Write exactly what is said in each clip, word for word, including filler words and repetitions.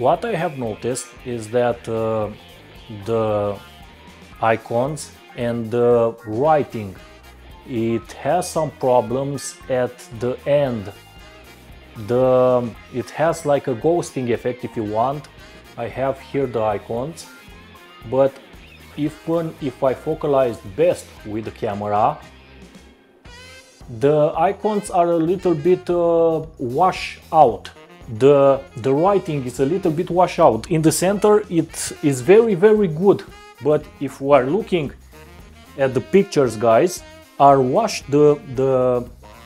What I have noticed is that uh, the icons and the writing, it has some problems at the end. The it has like a ghosting effect, if you want. I have here the icons, but even if I focalized best with the camera, the icons are a little bit uh, wash out. The the writing is a little bit wash out. In the center it is very very good, but if we are looking at the pictures, guys, are washed, the the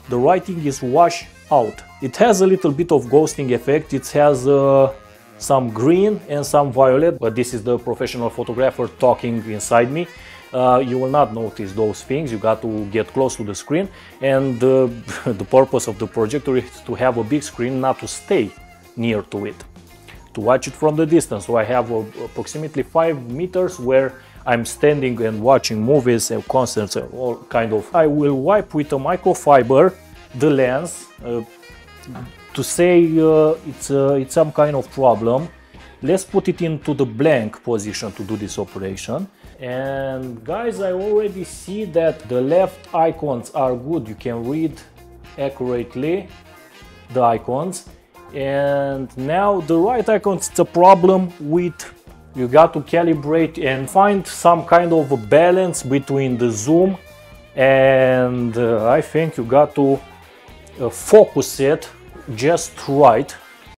the writing is washed out. It has a little bit of ghosting effect. It has uh, some green and some violet, but this is the professional photographer talking inside me. Uh, you will not notice those things. You got to get close to the screen, and uh, the purpose of the projector is to have a big screen, not to stay near to it, to watch it from the distance. So I have uh, approximately five meters where I'm standing and watching movies and concerts and all kind of. I will wipe with a microfiber the lens. Uh, to say uh, it's, uh, it's some kind of problem. Let's put it into the blank position to do this operation. And guys, I already see that the left icons are good. You can read accurately the icons. And now the right icons, it's a problem with, you got to calibrate and find some kind of a balance between the zoom and uh, I think you got to uh, focus it just right